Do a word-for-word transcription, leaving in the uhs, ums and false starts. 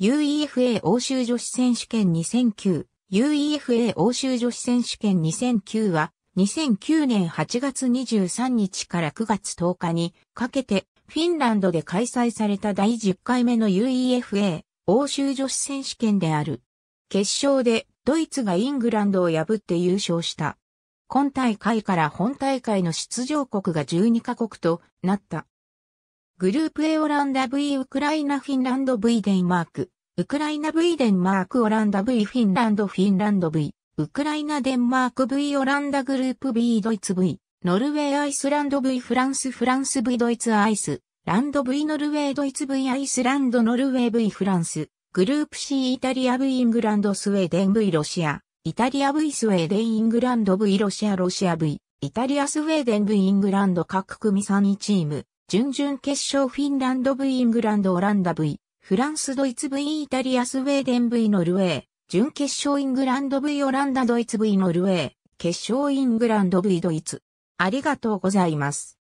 UEFA 欧州女子選手権にせんきゅう UEFA 欧州女子選手権にせんきゅうはにせんきゅうねんはちがつにじゅうさんにちからくがつとおかにかけてフィンランドで開催されただいじゅっかいめの UEFA 欧州女子選手権である。決勝でドイツがイングランドを破って優勝した。今大会から本大会の出場国がじゅうにかこくとなった。グループ A オランダ ブイ ウクライナフィンランド ブイ デンマーク、ウクライナ ブイ デンマークオランダ ブイ フィンランドフィンランド ブイ、ウクライナデンマーク ブイ オランダグループ ビー ドイツ ブイ、ノルウェーアイスランド ブイ フランスフランス ブイ ドイツアイスランド ブイ ノルウェードイツ ブイ アイスランドノルウェー ブイ フランス、グループ シー イタリア ブイ イングランドスウェーデン ブイ ロシア、イタリア ブイ スウェーデンイングランド ブイ ロシアロシア ブイ、イタリアスウェーデン ブイ イングランド各組さんいチーム。準々決勝フィンランド ブイ イングランドオランダ ブイ フランスドイツ ブイ イタリアスウェーデン ブイ ノルウェー準決勝イングランド ブイ オランダドイツ ブイ ノルウェー決勝イングランド ブイ ドイツ。ありがとうございます。